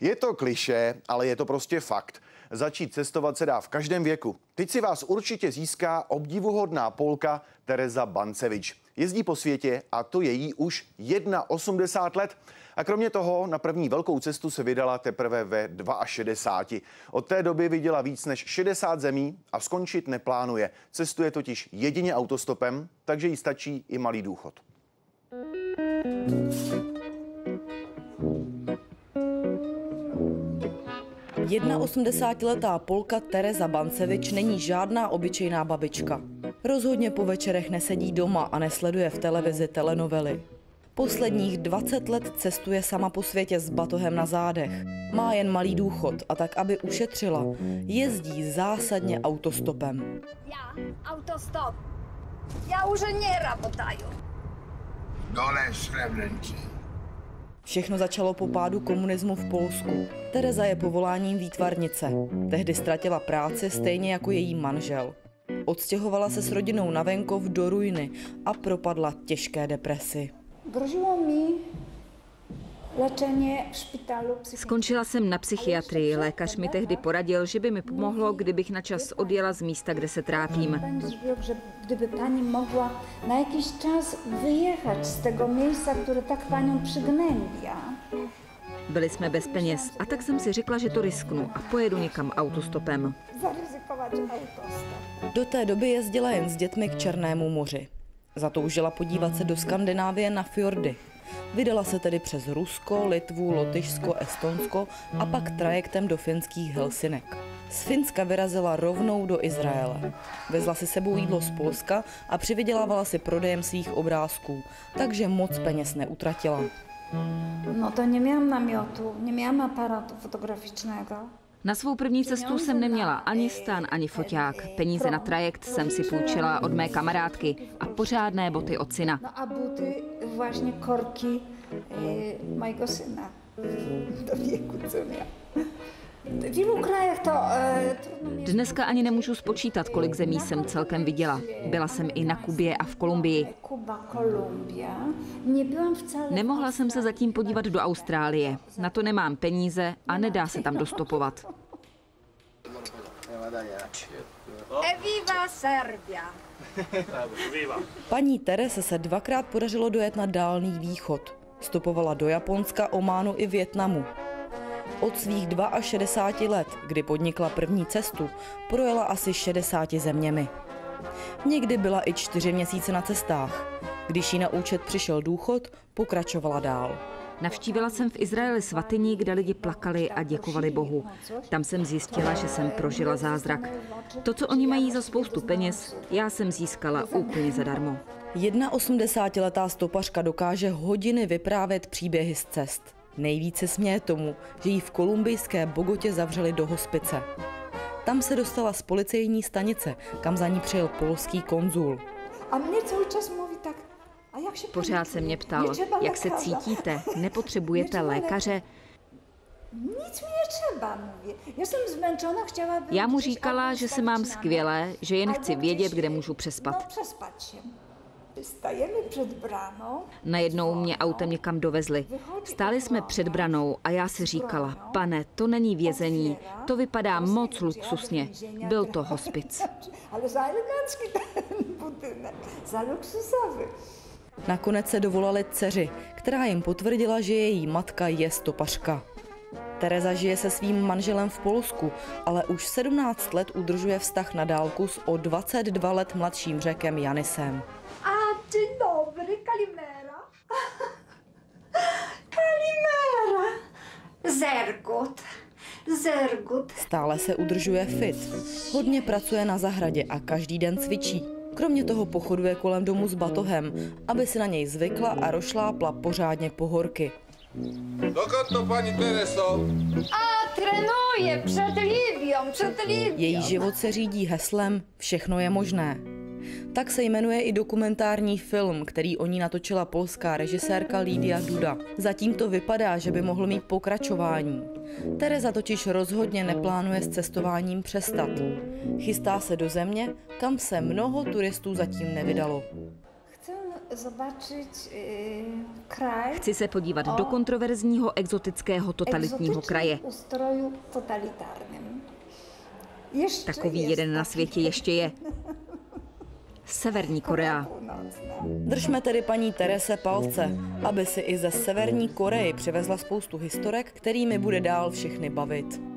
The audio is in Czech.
Je to klišé, ale je to prostě fakt. Začít cestovat se dá v každém věku. Teď si vás určitě získá obdivuhodná Polka Teresa Bancewicz. Jezdí po světě a to je jí už 81 let. A kromě toho na první velkou cestu se vydala teprve ve 62. Od té doby viděla víc než 60 zemí a skončit neplánuje. Cestuje totiž jedině autostopem, takže jí stačí i malý důchod. Jedna 80letá Polka Teresa Bancewicz není žádná obyčejná babička. Rozhodně po večerech nesedí doma a nesleduje v televizi telenovely. Posledních 20 let cestuje sama po světě s batohem na zádech. Má jen malý důchod a tak, aby ušetřila, jezdí zásadně autostopem. Já autostop. Já už nerabotaju. Dole srebrnci. Všechno začalo po pádu komunismu v Polsku. Teresa je povoláním výtvarnice. Tehdy ztratila práci stejně jako její manžel. Odstěhovala se s rodinou na venkov do ruiny a propadla těžké depresi. Hrozilo mi léčení v špitálu. Skončila jsem na psychiatrii. Lékař mi tehdy poradil, že by mi pomohlo, kdybych na čas odjela z místa, kde se trápím. Kdyby paní mohla na jakýś čas vyjechat z toho místa, které tak paní přignębia. Byli jsme bez peněz a tak jsem si řekla, že to risknu a pojedu někam autostopem. Zarizikovat autostop. Do té doby jezdila jen s dětmi k Černému moři. Zatoužila podívat se do Skandinávie na fjordy. Vydala se tedy přes Rusko, Litvu, Lotyšsko, Estonsko a pak trajektem do finských Helsinek. Z Finska vyrazila rovnou do Izraele. Vezla si sebou jídlo z Polska a přivydělávala si prodejem svých obrázků, takže moc peněz neutratila. No to neměla namiotu, neměla aparátu fotografičného. Na svou první cestu jsem neměla ani stan, ani foťák. Peníze na trajekt jsem si půjčila od mé kamarádky a pořádné boty od syna. No a boty vážně korky mojego syna do věku, co měl. Dneska ani nemůžu spočítat, kolik zemí jsem celkem viděla. Byla jsem i na Kubě a v Kolumbii. Nemohla jsem se zatím podívat do Austrálie. Na to nemám peníze a nedá se tam dostopovat. Viva Serbia! Paní Terese se dvakrát podařilo dojet na Dálný východ. Stopovala do Japonska, Ománu i Vietnamu. Od svých 62 let, kdy podnikla první cestu, projela asi 60 zeměmi. Někdy byla i 4 měsíce na cestách. Když jí na účet přišel důchod, pokračovala dál. Navštívila jsem v Izraeli svatyni, kde lidi plakali a děkovali Bohu. Tam jsem zjistila, že jsem prožila zázrak. To, co oni mají za spoustu peněz, já jsem získala úplně zadarmo. Jedna 80letá stopařka dokáže hodiny vyprávět příběhy z cest. Nejvíce směje tomu, že ji v kolumbijské Bogotě zavřeli do hospice. Tam se dostala z policejní stanice, kam za ní přijel polský konzul. A mě celý čas mluví tak, a jak se pořád se mě ptal, jak se cítíte, nepotřebujete lékaře. Nic mi netřeba, mluví. Já jsem zmenšená, chtěla bych... Já mu říkala, že se mám skvěle, že jen chci vědět, kde můžu přespat. Stajeme před branou. Najednou mě autem někam dovezli. Stáli jsme před branou a já si říkala, pane, to není vězení, to vypadá moc luxusně. Byl to hospic. Ale za elegantský ten budynek, za luxusový. Nakonec se dovolali dceři, která jim potvrdila, že její matka je stopařka. Teresa žije se svým manželem v Polsku, ale už 17 let udržuje vztah na dálku s o 22 let mladším Řekem Janisem. Dzień dobry, kalimera. Kalimera. Zergut. Zergut. Stále se udržuje fit. Hodně pracuje na zahradě a každý den cvičí. Kromě toho pochoduje kolem domu s batohem, aby si na něj zvykla a rošlápla pořádně po horky. Dokąd to, paní Tereso? A trénuje před Lidiou, před Lidiou. Její život se řídí heslem Všechno je možné. Tak se jmenuje i dokumentární film, který o ní natočila polská režisérka Lídia Duda. Zatím to vypadá, že by mohl mít pokračování. Teresa totiž rozhodně neplánuje s cestováním přestat. Chystá se do země, kam se mnoho turistů zatím nevydalo. Chceme zobaczyć kraj. Chci se podívat do kontroverzního, exotického, totalitního kraje. Ustroju totalitárním. Takový jeden na světě ještě je. Severní Korea. Držme tedy paní Terese palce, aby si i ze Severní Koreji přivezla spoustu historek, kterými bude dál všechny bavit.